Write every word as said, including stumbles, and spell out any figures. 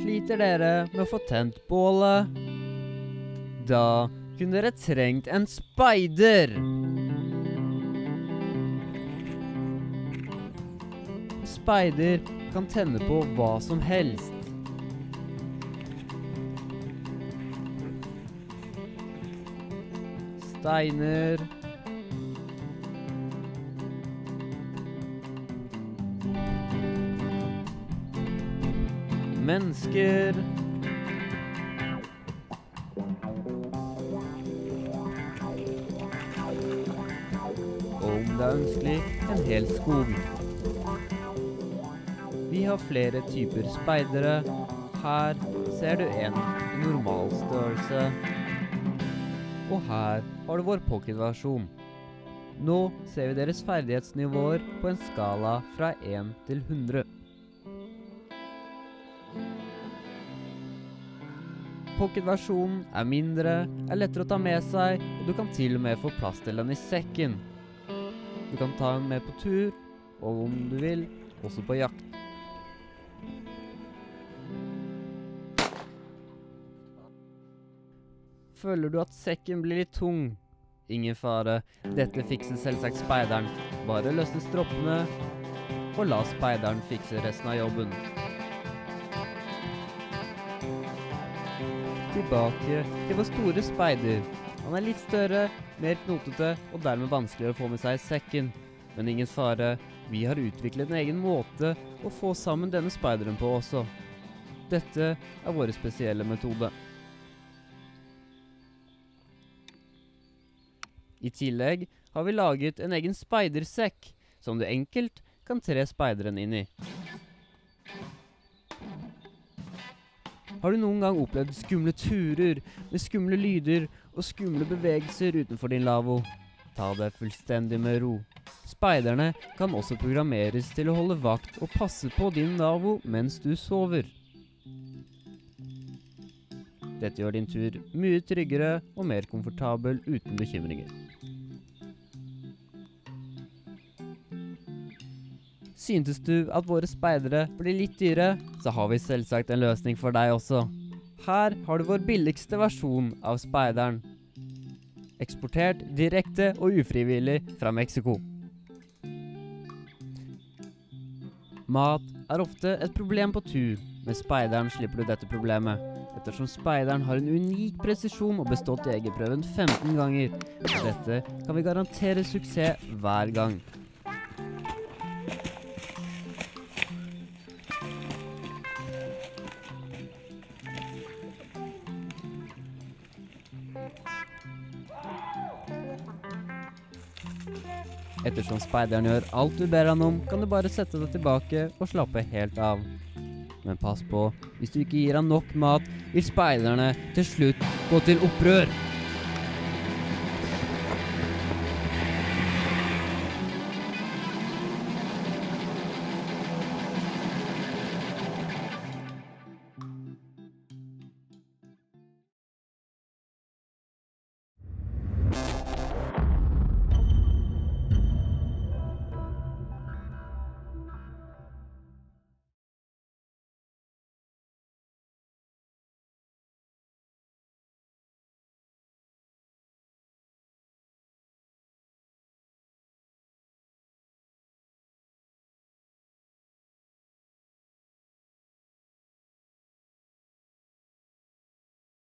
sliter dere med å få tent bålet. Da kunne dere trengt en speider. Speider kan tenne på hva som helst. Steiner. Mennesker. Og om det er ønskelig, en hel skog. Vi har flere typer speidere. Her ser du en i normal størrelse. Og her har du vår pocketversjon. Nå ser vi deres ferdighetsnivåer på en skala fra én til hundre. Pocketversjonen er mindre, er lettere å ta med seg, og du kan til og med få plass til den i sekken. Du kan ta den med på tur, og om du vil, også på jakt. Føler du at sekken blir litt tung? Ingen fare, dette fikser selvsagt speideren. Bare løsne stroppene, og la speideren fikse resten av jobben. Tilbake til vår store speider. Han er litt større, mer knotete og dermed vanskeligere å få med seg i sekken. Men ingen fare, vi har utviklet en egen måte å få sammen denne speideren på også. Dette er våre spesielle metode. I tillegg har vi laget en egen speidersekk, som du enkelt kan tre speideren inn i. Har du noen gang opplevd skumle turer med skumle lyder og skumle bevegelser utenfor din lavvo? Ta det fullstendig med ro. Speiderne kan også programmeres til å holde vakt og passe på din lavvo mens du sover. Dette gjør din tur mye tryggere og mer komfortabel uten bekymringer. Syntes du at våre speidere blir litt dyre, så har vi selvsagt en løsning for deg også. Her har du vår billigste versjon av speideren. Eksportert direkte og ufrivillig fra Mexico. Mat er ofte et problem på tur. Med speideren slipper du dette problemet. Ettersom speideren har en unik presisjon og bestått jegerprøven femten ganger. Dette kan vi garantere suksess hver gang. Ettersom speideren gjør alt du ber han om, kan du bare sette deg tilbake og slappe helt av. Men pass på, hvis du ikke gir han nok mat, vil speiderne til slutt gå til opprør.